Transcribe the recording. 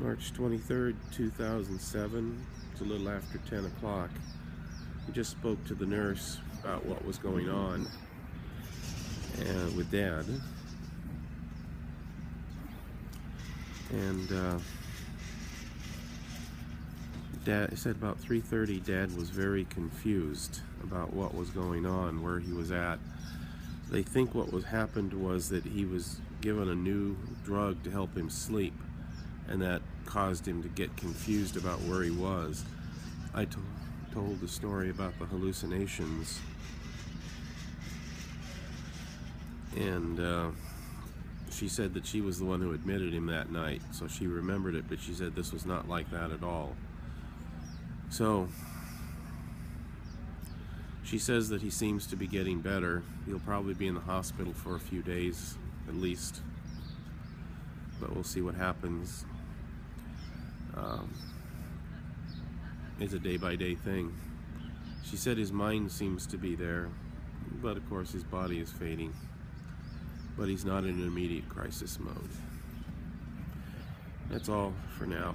March 23rd, 2007. It's a little after 10 o'clock. I just spoke to the nurse about what was going on with Dad. And Dad, I said about 3:30, Dad was very confused about what was going on, where he was at. They think what was happened was that he was given a new drug to help him sleep, and that caused him to get confused about where he was. I told the story about the hallucinations, and she said that she was the one who admitted him that night, so she remembered it, but she said this was not like that at all. So she says that he seems to be getting better. He'll probably be in the hospital for a few days at least, but we'll see what happens. It's a day-by-day thing. She said his mind seems to be there, but of course his body is fading, but he's not in an immediate crisis mode. That's all for now.